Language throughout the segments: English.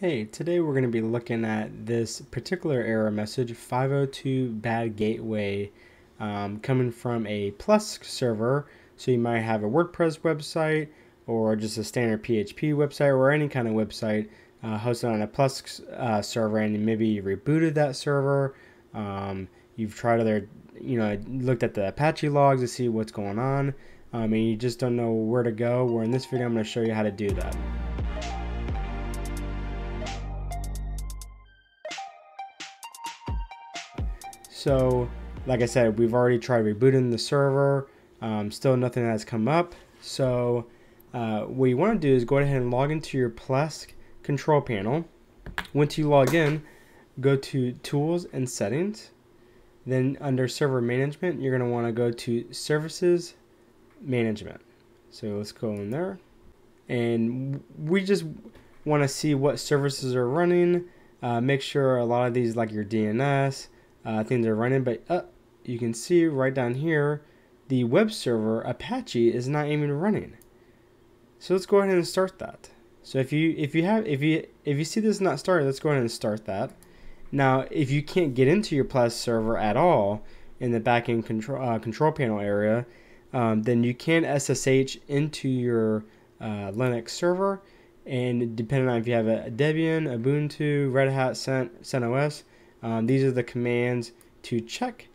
Hey, today we're going to be looking at this particular error message, 502 bad gateway, coming from a Plesk server. So you might have a WordPress website or just a standard PHP website or any kind of website hosted on a Plesk server, and maybe you rebooted that server. You've tried other, looked at the Apache logs to see what's going on, and you just don't know where to go. Well, in this video, I'm going to show you how to do that. So, like I said, we've already tried rebooting the server, still nothing has come up. So what you want to do is go ahead and log into your Plesk control panel. Once you log in, go to Tools and Settings. Then under Server Management, you're going to want to go to Services Management. So let's go in there. And we just want to see what services are running. Make sure a lot of these, like your DNS, things are running, but you can see right down here the web server Apache is not even running. So let's go ahead and start that. So if you see this not started, let's go ahead and start that. Now, if you can't get into your Plesk server at all in the backend control panel area, then you can SSH into your Linux server, and depending on if you have a Debian, Ubuntu, Red Hat, CentOS. These are the commands to check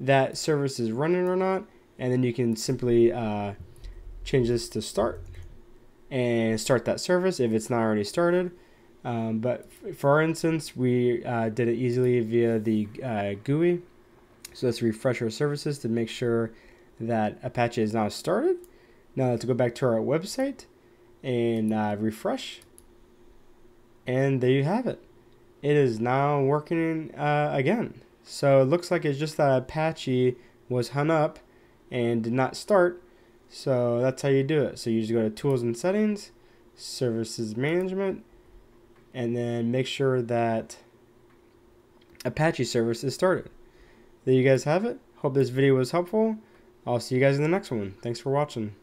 that service is running or not, and then you can simply change this to start and start that service if it's not already started. But for our instance, we did it easily via the GUI. So let's refresh our services to make sure that Apache is now started. Now let's go back to our website and refresh, and there you have it. It is now working again. So it looks like it's just that Apache was hung up and did not start. So that's how you do it. So you just go to Tools and Settings, Services Management, and then make sure that Apache service is started. There you guys have it. Hope this video was helpful. I'll see you guys in the next one. Thanks for watching.